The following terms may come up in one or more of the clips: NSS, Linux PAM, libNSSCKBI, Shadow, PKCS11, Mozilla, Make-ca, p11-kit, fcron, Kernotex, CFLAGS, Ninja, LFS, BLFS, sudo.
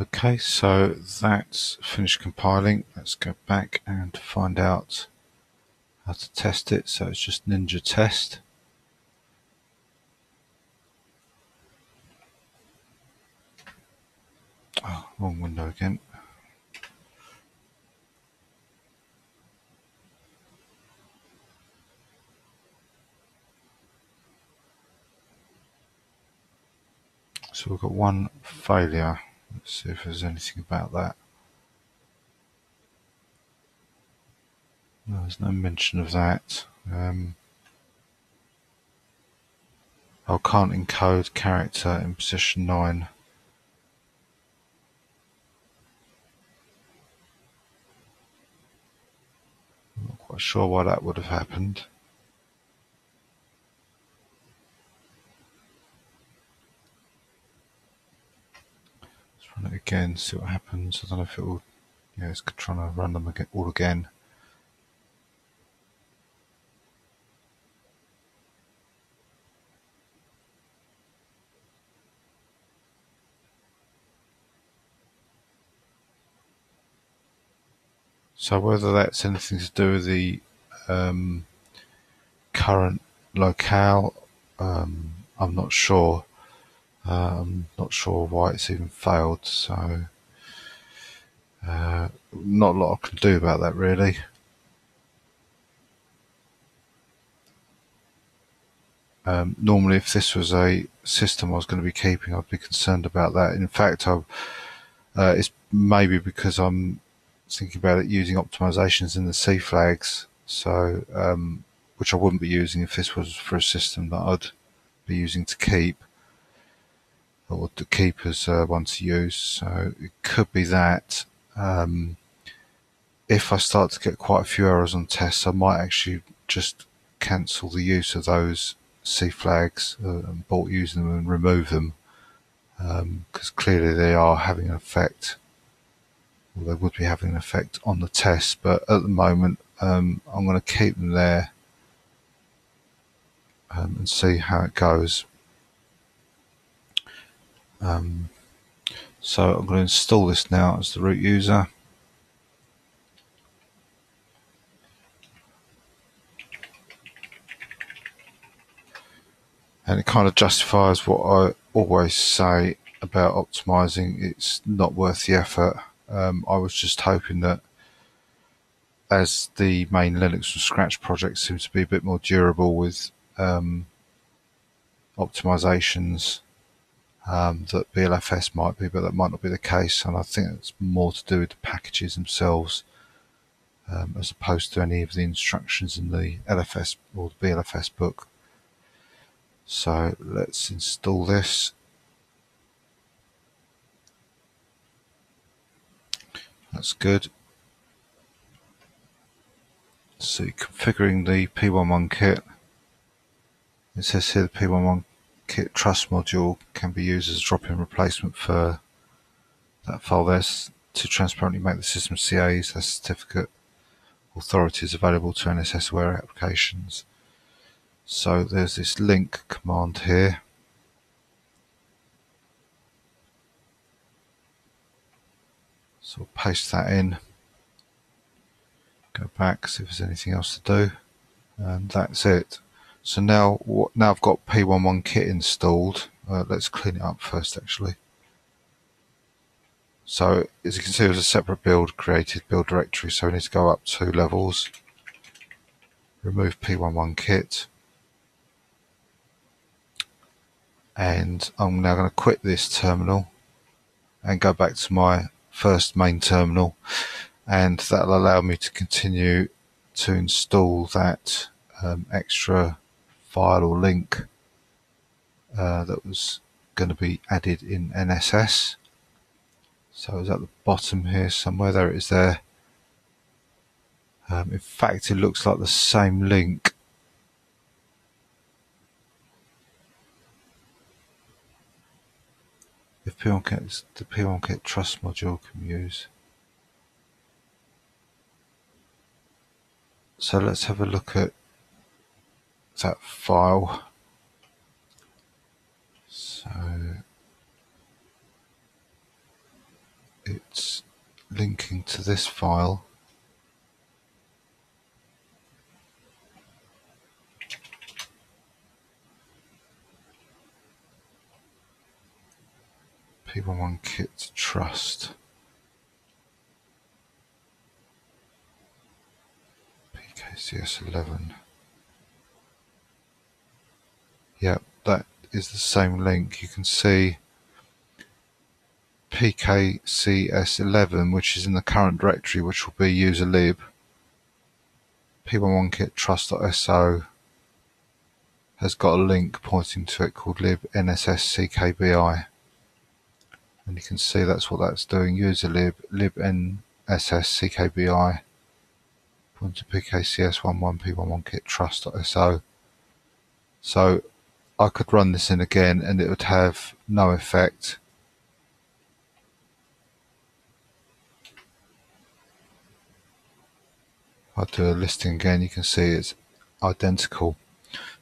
Okay, so that's finished compiling. Let's go back and find out how to test it. So it's just Ninja test. Oh, wrong window again. So we've got one failure. Let's see if there's anything about that. No, there's no mention of that. I can't encode character in position 9. I'm not quite sure why that would have happened. Run it again, see what happens. I don't know if it will. Yeah, it's trying to run them all again. So whether that's anything to do with the current locale, I'm not sure. I'm not sure why it's even failed, so not a lot I can do about that really. Normally if this was a system I was going to be keeping, I'd be concerned about that. In fact, it's maybe because I'm thinking about it using optimizations in the C flags, so which I wouldn't be using if this was for a system that I'd be using to keep. Or the keepers one to use, so it could be that if I start to get quite a few errors on tests, I might actually just cancel the use of those C flags and bolt use them and remove them, because clearly they are having an effect, or they would be having an effect on the test. But at the moment, I'm going to keep them there and see how it goes. So I'm going to install this now as the root user. And it kind of justifies what I always say about optimizing. It's not worth the effort. I was just hoping that as the main Linux from scratch project seems to be a bit more durable with optimizations, that BLFS might be, but that might not be the case, and I think it's more to do with the packages themselves as opposed to any of the instructions in the LFS or the BLFS book. So let's install this. That's good. So configuring the p11 kit. It says here the p11 kit trust module can be used as a drop-in replacement for that file there to transparently make the system CAs, that's certificate authorities, available to NSS aware applications. So there's this link command here. So we'll paste that in, go back, see if there's anything else to do, and that's it. So now I've got p11 kit installed. Let's clean it up first, actually. So as you can see, there's a separate build created, build directory. So we need to go up 2 levels, remove p11 kit, and I'm now going to quit this terminal and go back to my first main terminal, and that'll allow me to continue to install that extra file or link that was going to be added in NSS. So it's at the bottom here somewhere. There it is there. In fact, it looks like the same link. If the P1 kit trust module can use. So let's have a look at that file. So it's linking to this file. p11-kit trust. PKCS11. Yep, that is the same link. You can see PKCS11, which is in the current directory, which will be userlib. p11-kit trust.so has got a link pointing to it called libNSSCKBI. And you can see that's what that's doing, userlib, libNSSCKBI, point to PKCS11, p11-kit trust.so. So I could run this in again and it would have no effect. I'll do a listing again, you can see it's identical.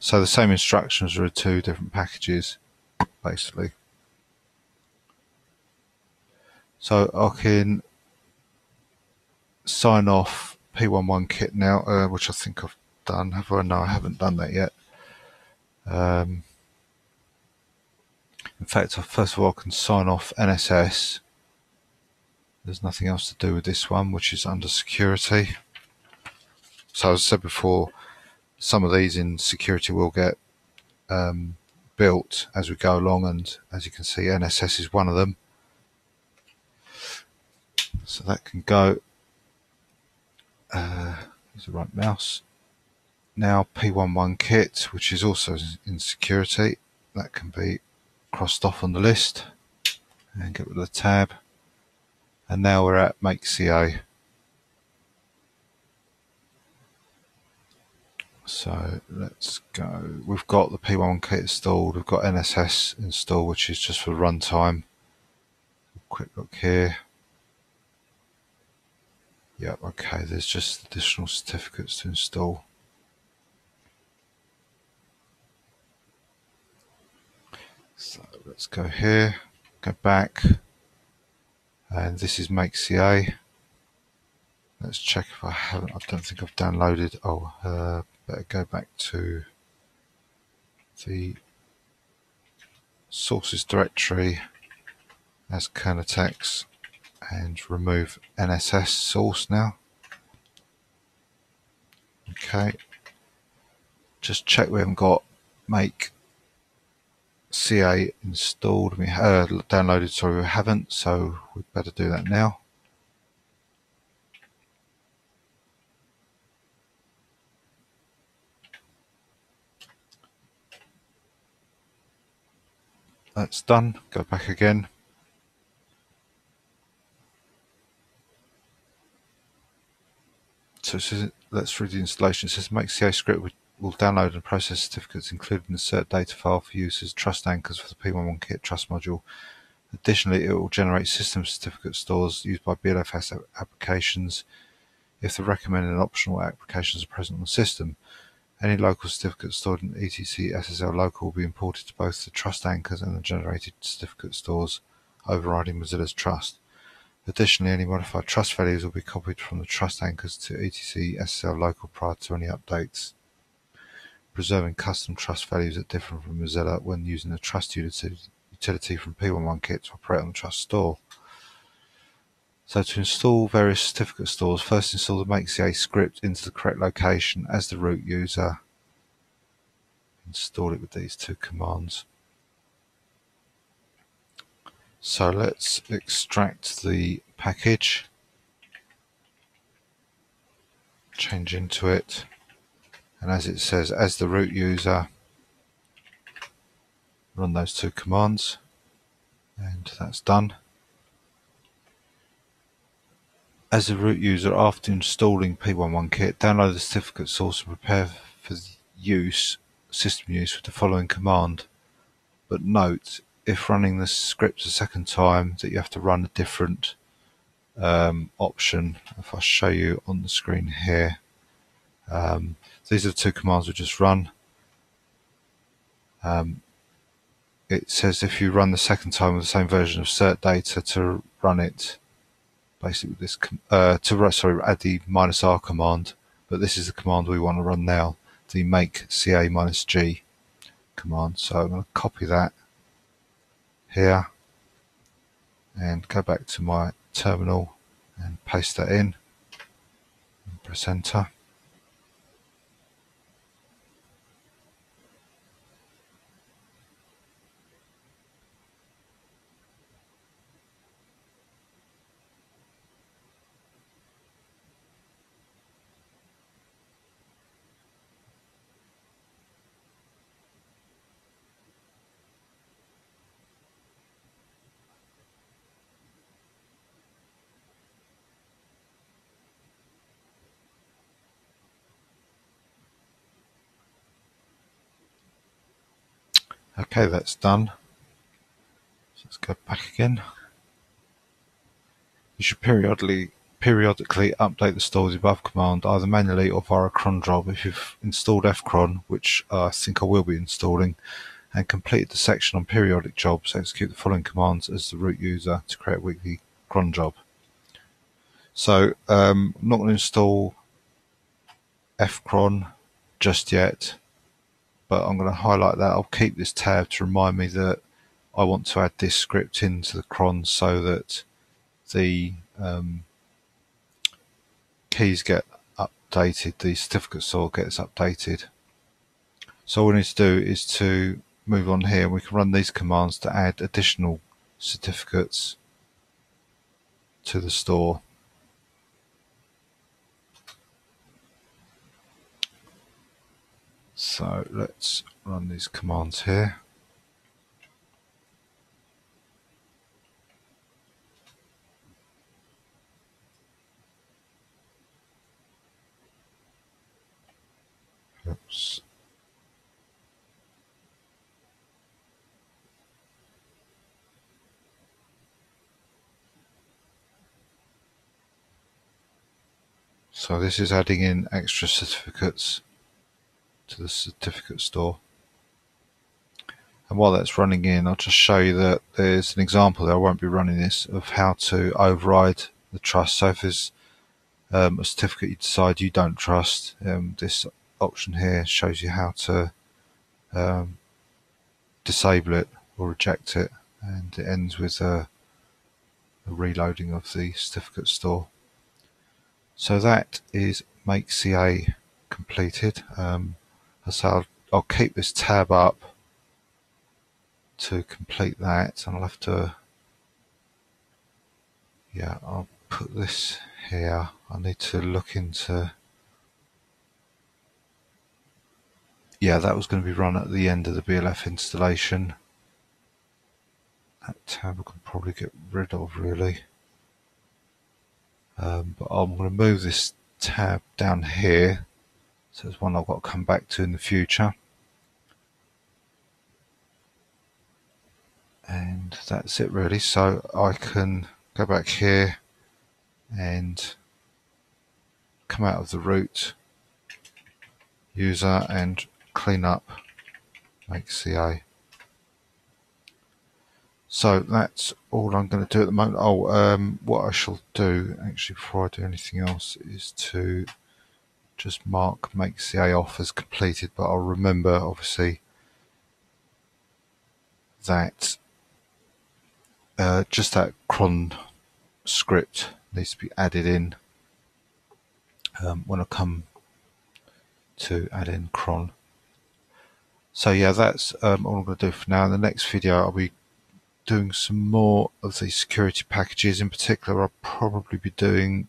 So the same instructions are two different packages, basically. So I can sign off p11-kit now, which I think I've done. Have I? No, I haven't done that yet. In fact, first of all, I can sign off NSS. There's nothing else to do with this one, which is under security. So as I said before, some of these in security will get built as we go along, and as you can see, NSS is one of them. So that can go, use the right mouse. Now p11-kit, which is also in security, that can be crossed off on the list and get rid of the tab. And now we're at Make-ca. So let's go, we've got the p11-kit installed, we've got NSS installed, which is just for runtime. Quick look here. Yep, okay, there's just additional certificates to install. So let's go here, go back, and this is Make-ca. Let's check if I haven't, I don't think I've downloaded. Oh, better go back to the sources directory as Kernotex. And remove NSS source now. Okay, just check we haven't got Make-ca installed. We downloaded, sorry, we haven't, so we'd better do that now. That's done. Go back again. So it says, let's read the installation. It says Make-ca script will download and process certificates, including the cert data file for users, trust anchors for the p11-kit trust module. Additionally, it will generate system certificate stores used by BLFS applications if the recommended optional applications are present on the system. Any local certificate stored in ETC SSL local will be imported to both the trust anchors and the generated certificate stores, overriding Mozilla's trust. Additionally, any modified trust values will be copied from the trust anchors to ETC SSL local prior to any updates. Preserving custom trust values that differ from Mozilla when using the trust utility from p11-kit to operate on the trust store. So to install various certificate stores, first install the Make-ca script into the correct location as the root user. Install it with these two commands. So let's extract the package, change into it, and as it says, as the root user, run those two commands, and that's done. As the root user, after installing p11-kit, download the certificate source and prepare for use, system use, with the following command. But note, if running this script a second time, that you have to run a different option. If I show you on the screen here, these are the two commands we just run. It says if you run the second time with the same version of cert data to run it, basically this add the -r command, but this is the command we want to run now, the Make-ca -g command. So I'm going to copy that here and go back to my terminal and paste that in and press enter. Okay, that's done. So let's go back again. You should periodically update the stores above command either manually or via a cron job if you've installed fcron, which I think I will be installing, and completed the section on periodic jobs. Execute the following commands as the root user to create a weekly cron job. So I'm not going to install fcron just yet, but I'm going to highlight that. I'll keep this tab to remind me that I want to add this script into the cron so that the keys get updated, the certificate sort gets updated. So all we need to do is to move on here. We can run these commands to add additional certificates to the store. So let's run these commands here. Oops. So this is adding in extra certificates to the certificate store. And while that's running in, I'll just show you that there's an example there, I won't be running this, of how to override the trust. So if there's a certificate you decide you don't trust, this option here shows you how to disable it or reject it, and it ends with a reloading of the certificate store. So that is Make-ca completed. So I'll keep this tab up to complete that, and I'll have to, yeah, I'll put this here. I need to look into, yeah, that was going to be run at the end of the BLF installation. That tab I can probably get rid of really, but I'm going to move this tab down here. So it's one I've got to come back to in the future. And that's it really. So I can go back here and come out of the root user and clean up Make-ca. So that's all I'm going to do at the moment. Oh, what I shall do actually before I do anything else is to just mark Make-ca off as completed, but I'll remember obviously that just that cron script needs to be added in when I come to add in cron. So yeah, that's all I'm going to do for now. In the next video I'll be doing some more of the security packages. In particular I'll probably be doing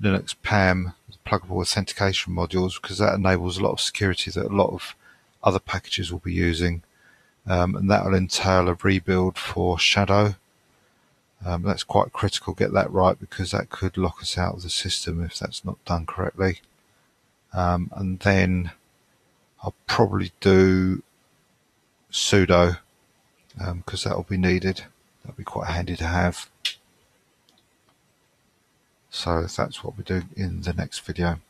Linux PAM, pluggable authentication modules, because that enables a lot of security that a lot of other packages will be using, and that will entail a rebuild for Shadow. That's quite critical, get that right, because that could lock us out of the system if that's not done correctly. And then I'll probably do sudo, because that will be needed. That'll be quite handy to have. So that's what we do in the next video.